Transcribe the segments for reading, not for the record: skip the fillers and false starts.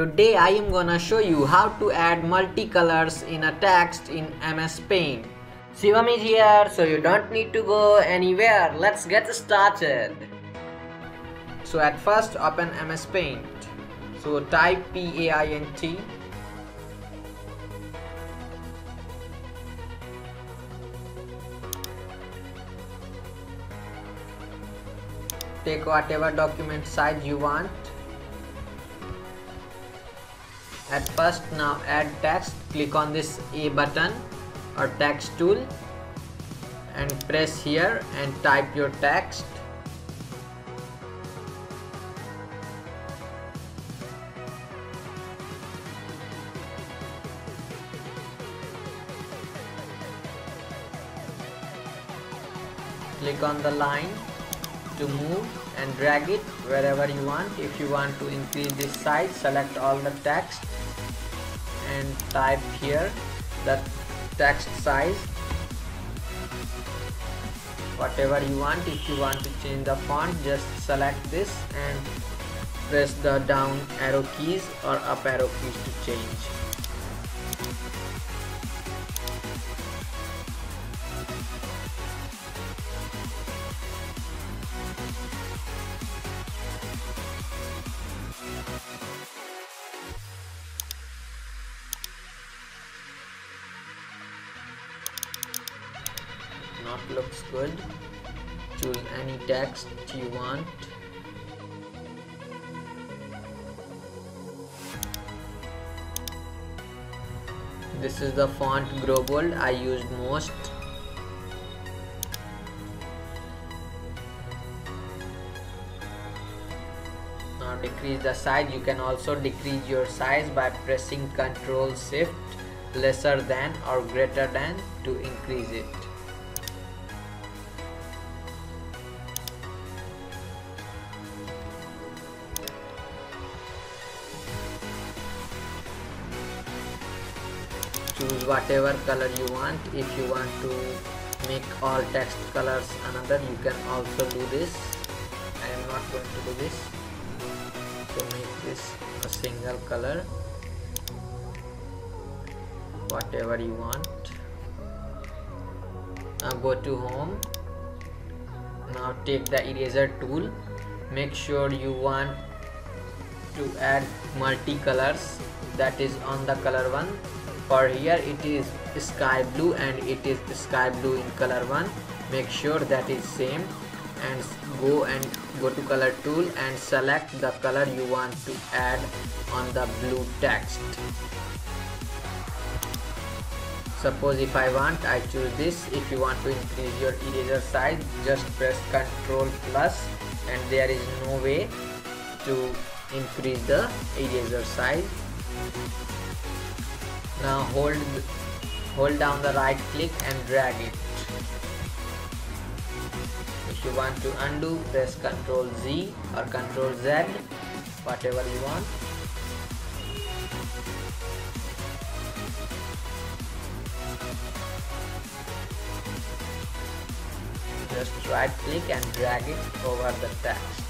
Today I am gonna show you how to add multicolors in a text in MS Paint. Shivam is here, so you don't need to go anywhere. Let's get started. So at first open MS Paint. So type Paint. Take whatever document size you want. At first, now add text. Click on this A button or text tool and press here and type your text. Click on the line to move and drag it wherever you want. If you want to increase this size, select all the text and type here the text size, whatever you want. If you want to change the font, just select this and press the down arrow keys or up arrow keys to change. Not looks good. Choose any text you want. This is the font Grow Bold I used most. Now decrease the size. You can also decrease your size by pressing Ctrl Shift, lesser than or greater than to increase it. Choose whatever color you want. If you want to make all text colors another, you can also do this. I am not going to do this. So make this a single color, whatever you want. Now go to home. Now take the eraser tool. Make sure you want to add multicolors, that is on the color 1. For here it is sky blue and it is sky blue in color 1. Make sure that is same and go to color tool and select the color you want to add on the blue text. Suppose if I want, I choose this. If you want to increase your eraser size, just press Ctrl+ and there is no way to increase the eraser size. Now hold down the right click and drag it. If you want to undo, press Ctrl Z or Ctrl Z, whatever you want. Just right click and drag it over the text.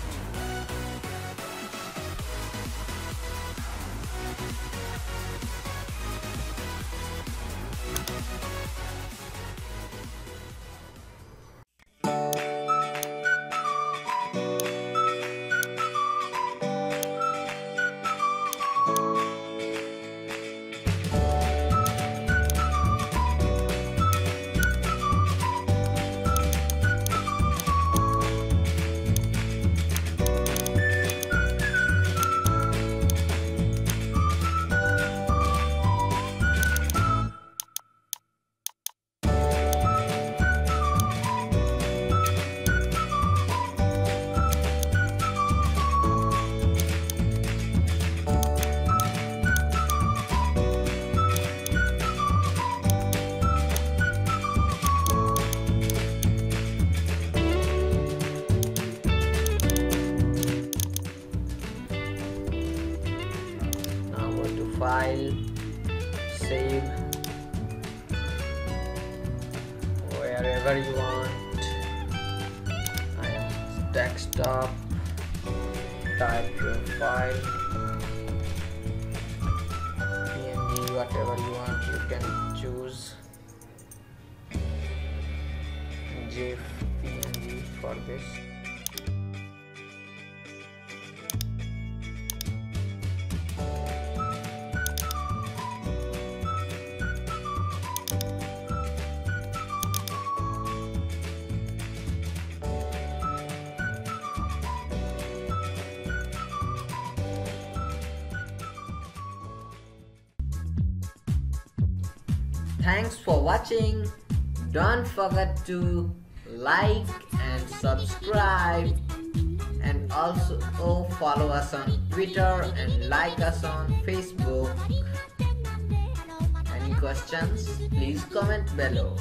File, save, wherever you want. I am desktop. Type your file. whatever you want, you can choose GIF, PNG for this. Thanks for watching. Don't forget to like and subscribe, and also follow us on Twitter and like us on Facebook. Any questions, please comment below.